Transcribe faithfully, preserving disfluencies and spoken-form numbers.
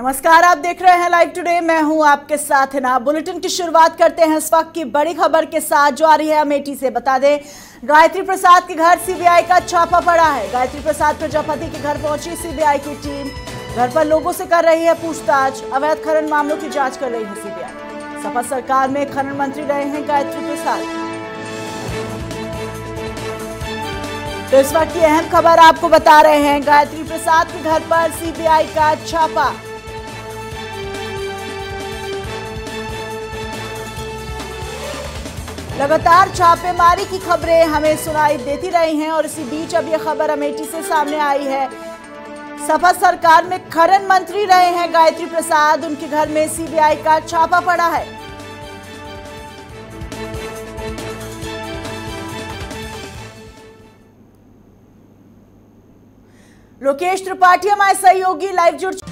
नमस्कार, आप देख रहे हैं लाइव टुडे। मैं हूं आपके साथ हिना। बुलेटिन की शुरुआत करते हैं इस वक्त की बड़ी खबर के साथ जो आ रही है अमेठी से। बता दें, गायत्री प्रसाद के घर सीबीआई का छापा पड़ा है। गायत्री प्रसाद प्रजापति के घर पहुंची सीबीआई की टीम। घर पर लोगों से कर रही है पूछताछ। अवैध खनन मामलों की जाँच कर रही है सीबीआई। सपा सरकार में खनन मंत्री रहे हैं गायत्री प्रसाद। तो इस वक्त की अहम खबर आपको बता रहे हैं, गायत्री प्रसाद के घर पर सीबीआई का छापा। लगातार छापेमारी की खबरें हमें सुनाई देती रही हैं और इसी बीच अब यह खबर अमेठी से सामने आई है। सपा सरकार में खनन मंत्री रहे हैं गायत्री प्रसाद, उनके घर में सीबीआई का छापा पड़ा है। लोकेश त्रिपाठी हमारे सहयोगी लाइव जुड़